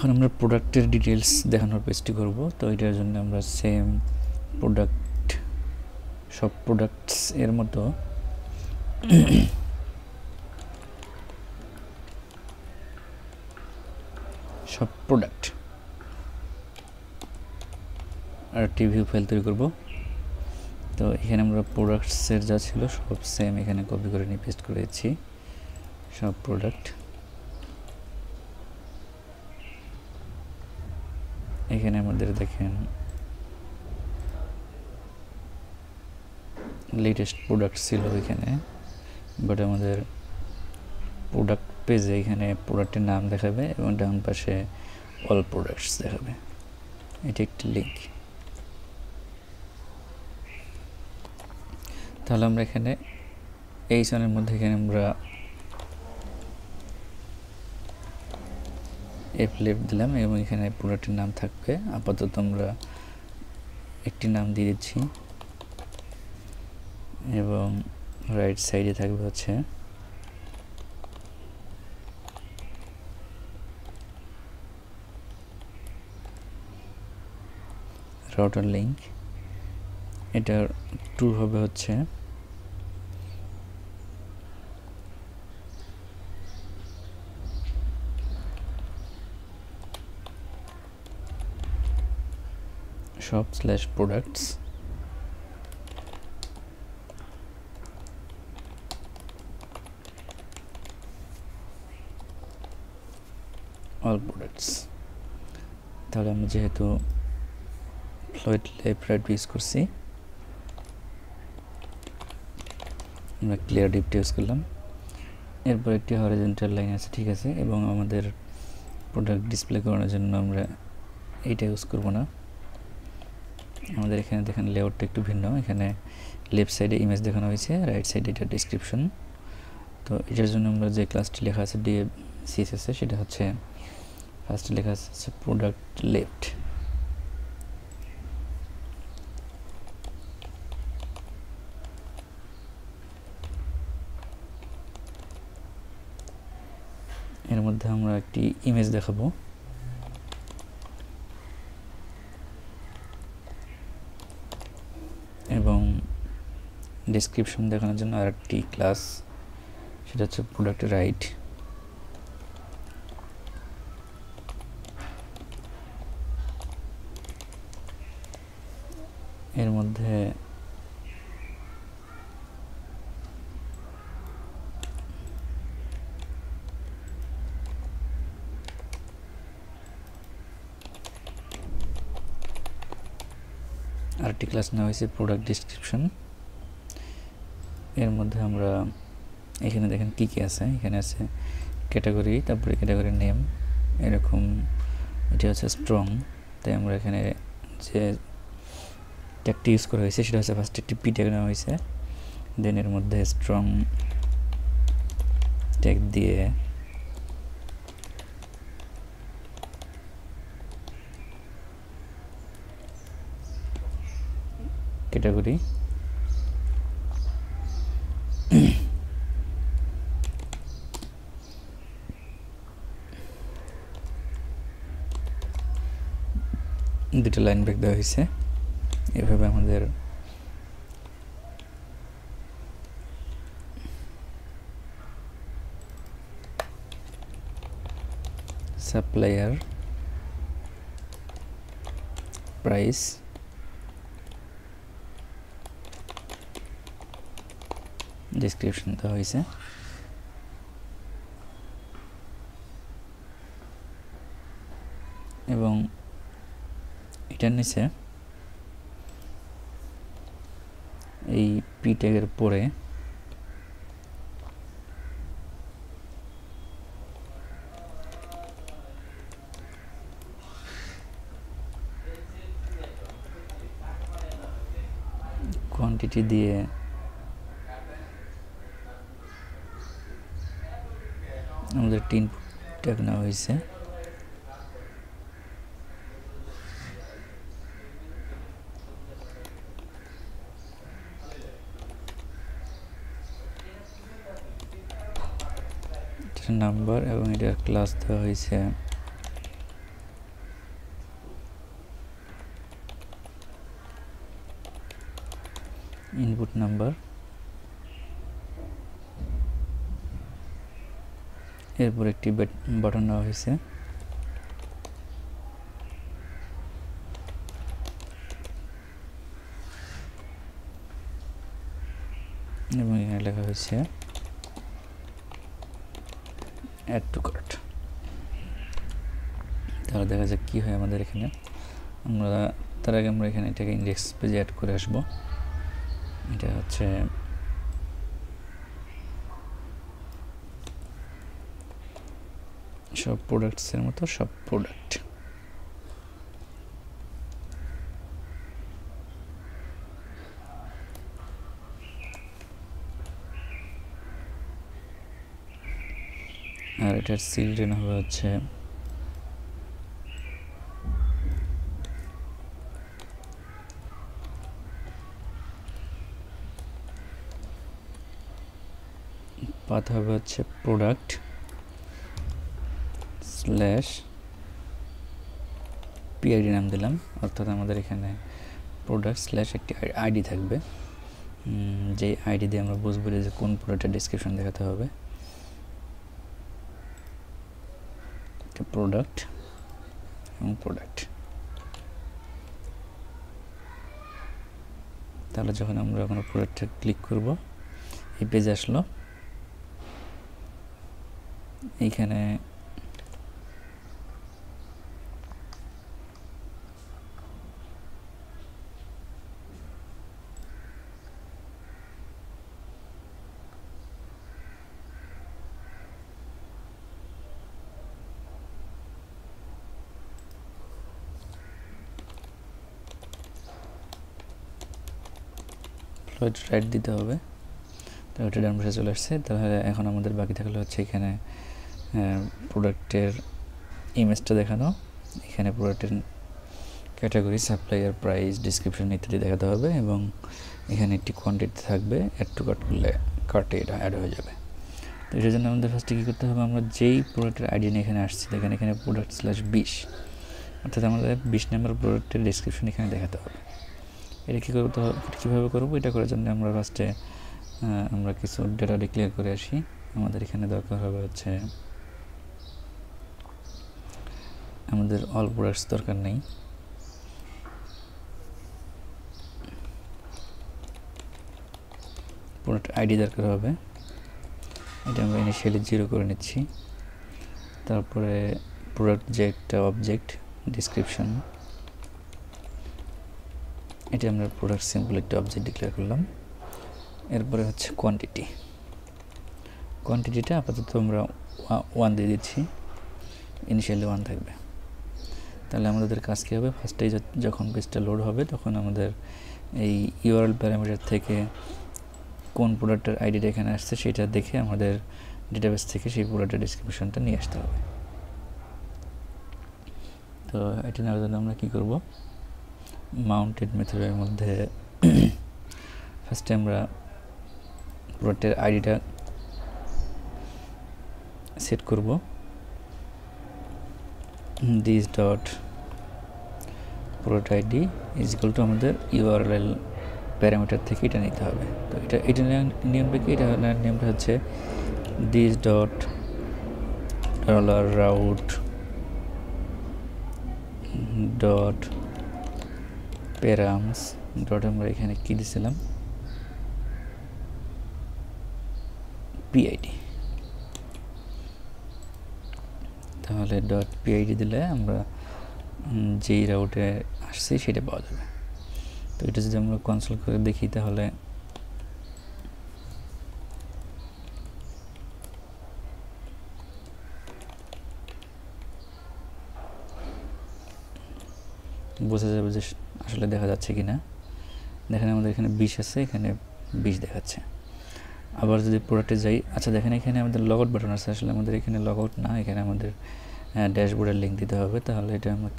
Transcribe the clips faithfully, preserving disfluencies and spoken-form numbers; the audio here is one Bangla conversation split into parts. এখন আমরা প্রোডাক্টের ডিটেইলস দেখানোর পেজটি করব তো এটার জন্য আমরা সেম প্রোডাক্ট সব প্রোডাক্টস এর মতো সব প্রোডাক্ট আর টিভিউ ফাইল তৈরি করব তো এখানে আমরা প্রোডাক্টস এর যা ছিল সব সেম এখানে কপি করে নিয়ে পেস্ট করেছি সব প্রোডাক্ট এখানে আমাদের দেখেন লেটেস্ট প্রোডাক্ট ছিল এখানে বাট আমাদের প্রোডাক্ট পেজে এখানে প্রোডাক্টের নাম দেখাবে এবং ডান পাশে অল প্রোডাক্টস দেখাবে এটি একটি লিঙ্ক তাহলে আমরা এখানে এই সনের মধ্যে এখানে আমরা এফ লেফট দিলাম এবং এখানে প্রোডাক্টের নাম থাকবে আপাতত আমরা একটি নাম দিয়ে দিচ্ছি এবং রাইট সাইডে থাকবে হচ্ছে রাউটার লিঙ্ক এটার টু হবে হচ্ছে shop slash products all products তাহলে আমি যেহেতু ফ্লোট লেফট রাইট ইউজ করছি আমরা ক্লিয়ার ডিপটা ইউজ করলাম এরপর একটি হরাইজন্টাল লাইন আছে ঠিক আছে এবং আমাদের প্রোডাক্ট ডিসপ্লে করানোর জন্য আমরা এইটা ইউজ করব না আমাদের এখানে দেখেন লেআউটটা একটু ভিন্ন এখানে লেফট সাইডে ইমেজ দেখানো হয়েছে রাইট সাইডে এটা ডেসক্রিপশন তো এটার জন্য আমরা যে ক্লাসটি লেখা আছে ডি সিএসএস এ সেটা হচ্ছে ফার্স্টে লেখা আছে প্রোডাক্ট লেফট এর মধ্যে আমরা একটি ইমেজ দেখাবো ডেসক্রিপশন দেখানোর জন্য আরেকটি ক্লাস সেটা হচ্ছে প্রোডাক্ট রাইট এর মধ্যে আরেকটি ক্লাস নেওয়া হয়েছে প্রোডাক্ট ডেসক্রিপশন এর মধ্যে আমরা এখানে দেখেন কী কী আছে এখানে আছে ক্যাটাগরি তারপরে ক্যাটাগরির নেম এরকম এটা হচ্ছে স্ট্রং তাই আমরা এখানে যে ট্যাগটি ইউজ করা হয়েছে সেটা হচ্ছে ফার্স্ট একটি পি ট্যাগ নেওয়া হয়েছে দেন এর মধ্যে স্ট্রং ট্যাগ দিয়ে ক্যাটাগরি দুটো লাইন ব্রেক দেওয়া হয়েছে এভাবে আমাদের সাপ্লায়ার প্রাইস ডেসক্রিপশন দেওয়া হয়েছে এবং এটার নিচে এই পি ট্যাগের পরে কোয়ান্টিটি দিয়ে আমাদের তিন ট্যাগ নেওয়া হয়েছে নাম্বার এবং এটা ক্লাস দেওয়া হয়েছে input number এরপর একটি বাটন দেওয়া হয়েছে এবং এখানে লেখা হয়েছে add to cart তাহলে দেখা যাক কি হয় আমাদের এখানে আমরা তার আগে আমরা এখানে এটাকে ইনডেক্স পেজে অ্যাড করে আসব এটা হচ্ছে সব প্রোডাক্টস এর মতো সব প্রোডাক্ট আর এটার সিলডেন হবে হচ্ছে পাথ হবে হচ্ছে প্রোডাক্ট স্ল্যাশ পিআইডি নাম দিলাম অর্থাৎ আমাদের এখানে প্রোডাক্ট স্ল্যাশ একটি আইডি থাকবে যে আইডি দিয়ে আমরা বুঝবো যে কোন প্রোডাক্টের ডেসক্রিপশন দেখাতে হবে একটা প্রোডাক্ট এবং প্রোডাক্ট তাহলে যখন আমরা কোনো প্রোডাক্টে ক্লিক করব এই পেজ আসলো এইখানে রাইট দিতে হবে তাহলে এটা ডান পাশে চলে আসছে তাহলে এখন আমাদের বাকি থাকলে হচ্ছে এখানে প্রোডাক্টের ইমেজটা দেখানো এখানে প্রোডাক্টের ক্যাটাগরি সাপ্লাইয়ার প্রাইস ডেসক্রিপশন ইত্যাদি দেখাতে হবে এবং এখানে একটি কোয়ান্টিটি থাকবে অ্যাড টু কার্ট করলে কার্টে এটা অ্যাড হয়ে যাবে তো এটার জন্য আমাদের ফার্স্টে কী করতে হবে আমরা যেই প্রোডাক্টের আইডি নিয়ে এখানে আসছি দেখেন এখানে প্রোডাক্ট স্ল্যাশ বিশ অর্থাৎ আমাদের বিশ নম্বর প্রোডাক্টের ডেসক্রিপশন এখানে দেখাতে হবে এটা কী করতে হবে কীভাবে করবো এটা করার জন্য আমরা ফার্স্টে আমরা কিছু ডেটা ডিক্লেয়ার করে আসি আমাদের এখানে দরকার হবে হচ্ছে আমাদের অল প্রোডাক্টস দরকার নেই প্রোডাক্ট আইডি দরকার হবে এটা আমরা ইনিশিয়ালি জিরো করে নিচ্ছি তারপরে প্রোডাক্ট যে একটা অবজেক্ট ডিসক্রিপশন এটা আমরা প্রোডাক্ট সিম্পল একটা অবজেক্ট ডিক্লেয়ার করলাম এরপরে হচ্ছে কোয়ান্টিটি কোয়ান্টিটিটা আপাতত আমরা ওয়ান দিয়ে দিচ্ছি ইনিশিয়ালি ওয়ান থাকবে তাহলে আমাদের কাজ কী হবে ফার্স্টেই যখন পেজটা লোড হবে তখন আমাদের এই ইউআরএল প্যারামিটার থেকে কোন প্রোডাক্টের আইডিটা এখানে আসছে সেটা দেখে আমাদের ডেটাবেস থেকে সেই প্রোডাক্টের ডিসক্রিপশনটা নিয়ে আসতে হবে তো এটা নেওয়ার জন্য আমরা কী করবো মাউন্টেড মেথডের মধ্যে ফার্স্টে আমরা প্রোডাক্টের আইডিটা সেট করব this dot product ID is equal to আমাদের ইউআরএল প্যারামিটার থেকে এটা নিতে হবে তো এটা এটা নিয়মটা কি এটা নিয়মটা হচ্ছে this dot dollar route dot params dot আমরা এখানে কী দিয়েছিলাম পিআইডি তাহলে ডট পিআইডি দিলে আমরা যেই রাউটে আসছি সেটা পাওয়া যাবে তো এটা যদি আমরা কনসোল করে দেখি তাহলে বোঝা যাবে যে আসলে দেখা যাচ্ছে কি না দেখেন আমাদের এখানে বিশ আছে এখানে বিশ দেখাচ্ছে আবার যদি প্রোডাক্টে যাই আচ্ছা দেখেন এখানে আমাদের লগ আউট বাটন আছে আসলে আমাদের এখানে লগ আউট না এখানে আমাদের ড্যাশবোর্ডের লিঙ্ক দিতে হবে তাহলে এটা আমরা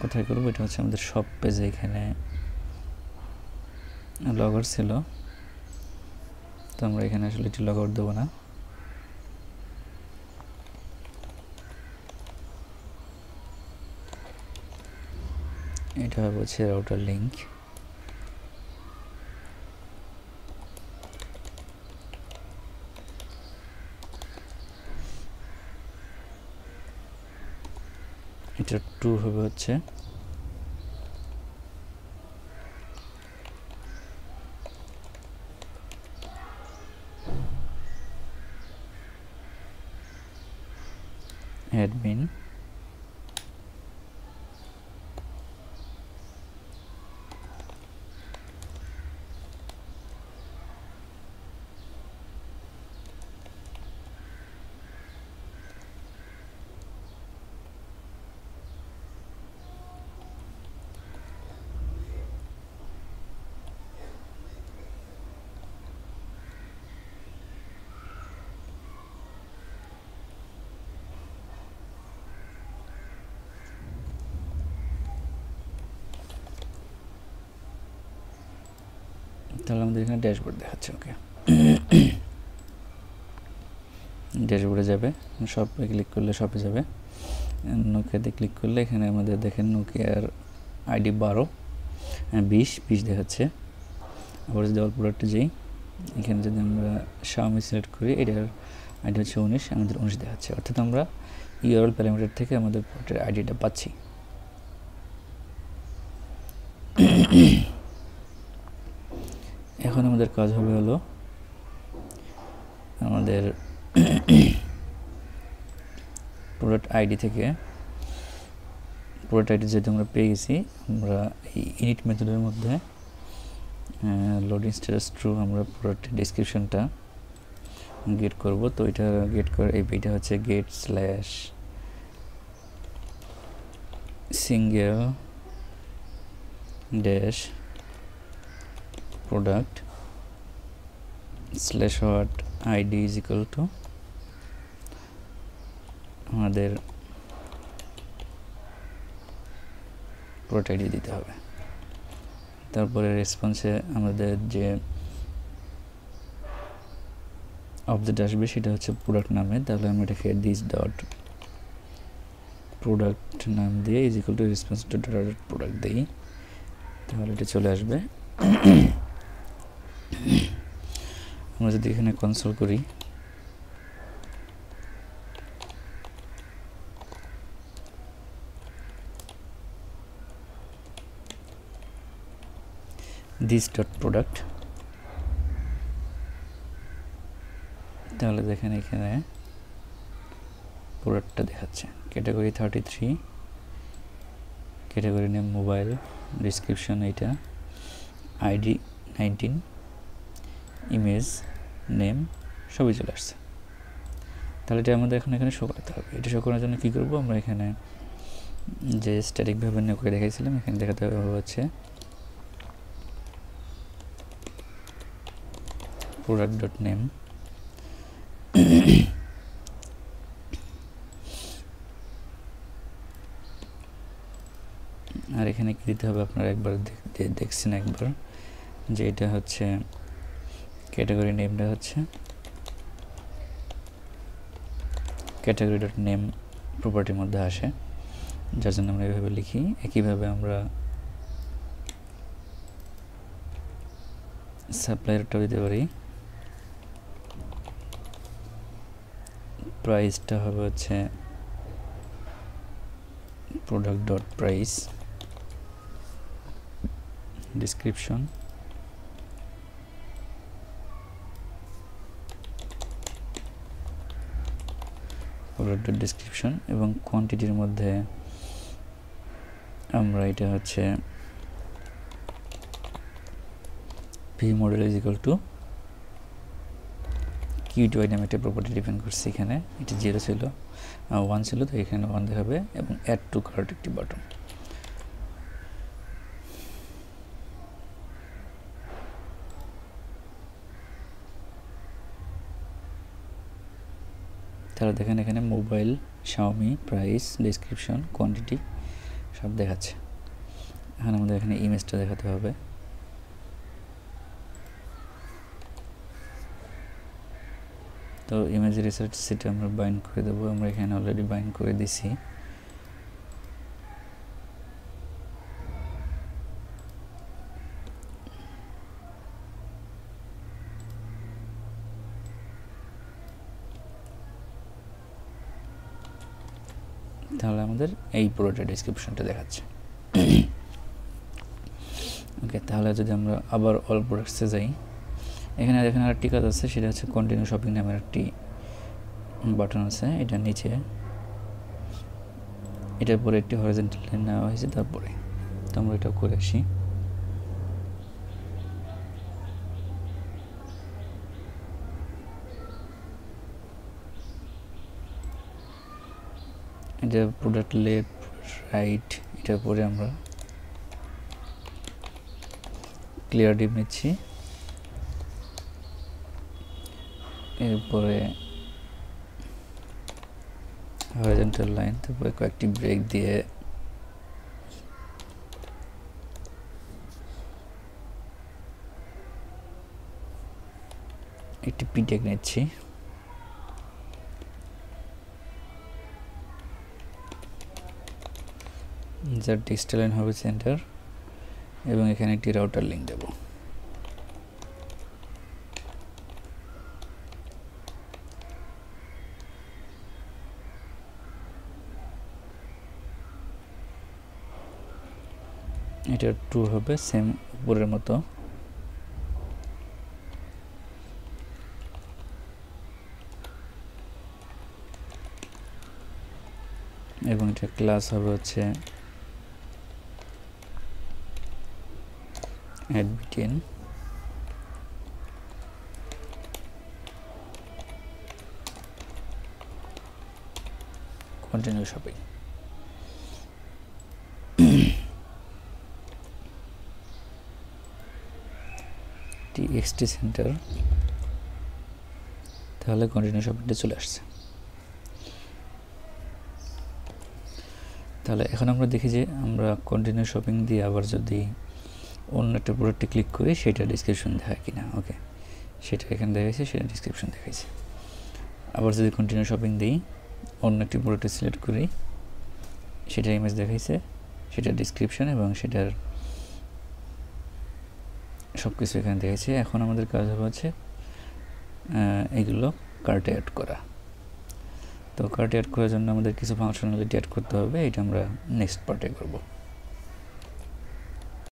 কোথায় করবো এটা হচ্ছে আমাদের সব পেজে এখানে লগ আউট ছিল তো আমরা এখানে আসলে একটু লগ আউট দেবো না এটা হচ্ছে রাউটার লিঙ্ক এটা টু হবে হচ্ছে admin তাহলে আমাদের এখানে ড্যাশবোর্ড দেখাচ্ছে ওকে ড্যাশবোর্ডে যাবে শপে ক্লিক করলে শপে যাবে নোকিয়াতে ক্লিক করলে এখানে আমাদের দেখেন নোকিয়ার আইডি বারো বিশ বিশ দেখাচ্ছে আবার যদি অল প্রোডাক্টে যাই এখানে যদি আমরা Xiaomi সিলেক্ট করি এটার আইডি হচ্ছে উনিশ আমাদের উনিশ দেখাচ্ছে অর্থাৎ আমরা ইউআরএল প্যারামিটার থেকে আমাদের প্রোডাক্টের আইডিটা পাচ্ছি এখন আমাদের কাজ হবে হলো আমাদের প্রোডাক্ট আইডি থেকে প্রোডাক্ট আইডি যেটা আমরা পেয়ে গেছি আমরা এই ইনিট মেথডের মধ্যে লোডিং স্ট্যাটাস ট্রু আমরা প্রোডাক্ট ডেসক্রিপশনটা গেট করব তো এটা গেট করার এই এটা হচ্ছে get slash single dash product slash what id is equal to আমাদের product id দিতে হবে তারপরে রেসপন্সে আমাদের যে অবজেক্ট আসবে সেটা হচ্ছে product নামে তাহলে আমরা এটাকে this dot product নাম দিয়ে is equal to response dot product দেই তাহলে এটা চলে আসবে আমরা যদি এখানে কনসোল করি this dot product তাহলে দেখেন এখানে প্রোডাক্টটা দেখাচ্ছে category thirty-three category name mobile description এটা আইডি nineteen ইমেজ নেম সবই চলে আসছে তাহলে এটা আমাদের এখন এখানে শো করতে হবে এটা শো করার জন্য কী করবো আমরা এখানে যে স্ট্যাটিক ভ্যারিয়েবল নিয়ে করে দেখাইছিলাম এখানে দেখাতে হবে হচ্ছে প্রোডাক্ট ডট নেম আর এখানে কী দিতে হবে আপনারা একবার দেখছেন একবার যে এটা হচ্ছে ক্যাটাগরি নেমটা হচ্ছে ক্যাটাগরি ডট নেম প্রপার্টির মধ্যে আসে যার জন্য আমরা এইভাবে লিখি একইভাবে আমরা সাপ্লায়ারটা দিতে পারি প্রাইসটা হবে হচ্ছে product dot price description product dot description এবং কোয়ান্টিটির মধ্যে আমরা এটা হচ্ছে V model is equal to cute Y নামে একটা প্রপার্টি ডিপেন্ড করছি এখানে এটা জিরো ছিল ওয়ান ছিল তো এখানে ওয়ান দেখাবে এবং অ্যাড টু কার্ট একটি বাটন তাহলে দেখেন এখানে mobile Xiaomi price description quantity সব দেখাচ্ছে এখন আমাদের এখানে ইমেজটা দেখাতে হবে তো ইমেজ রিসার্চ সেটা আমরা বাইন্ড করে দেবো আমরা এখানে অলরেডি বাইন্ড করে দিছি তাহলে আমাদের এই পুরোটা ডেসক্রিপশনটা দেখাচ্ছে। ওকে, তাহলে যদি আমরা আবার অল প্রোডাক্টসে যাই, এখানে দেখেন আরেকটি কাজ আছে, সেটা হচ্ছে কন্টিনিউ শপিং নামের একটি বাটন আছে, এটা নিচে, এটার পরে একটি হরাইজন্টাল লাইন নেওয়া হয়েছে। তারপরে তো আমরা এটা করে আসি। এটা প্রোডাক্ট লেফট রাইট, এটার পরে আমরা ক্লিয়ার ডিপ নিচ্ছি, এরপরে হরাইজন্টাল লাইন, তারপরে কয়েকটি ব্রেক দিয়ে একটি পিটেক নিচ্ছি। যার ডিজিটাল লাইন হবে সেন্টার, এবং এখানে একটি রাউটার লিঙ্ক দেব। এটা টু হবে সেম উপরের মতো। এবং এটা ক্লাস হবে হচ্ছে অ্যাডবিটেন, continue shopping. T X T centre, তাহলে কন্টিনিউ শপিংটা চলে আসছে। তাহলে এখন আমরা দেখি যে আমরা কন্টিনিউ শপিং দিয়ে আবার যদি অন্য একটা প্রোডাক্টে ক্লিক করি, সেটা ডিসক্রিপশন দেখায় কিনা। ওকে, সেটা এখানে দেখাইছে, সেটা ডিসক্রিপশন দেখাইছে। আবার যদি কন্টিনিউ শপিং দিই, অন্য একটি প্রোডাক্টে সিলেক্ট করি, সেটা ইমেজ দেখাইছে, সেটা ডিসক্রিপশন এবং সেটার সব কিছু এখানে দেখাইছে। এখন আমাদের কাজ হচ্ছে এগুলো কার্টে অ্যাড করা। তো কার্টে অ্যাড করার জন্য আমাদের কিছু ফাংশনালিটি অ্যাড করতে হবে, এটা আমরা নেক্সট পার্টে করব।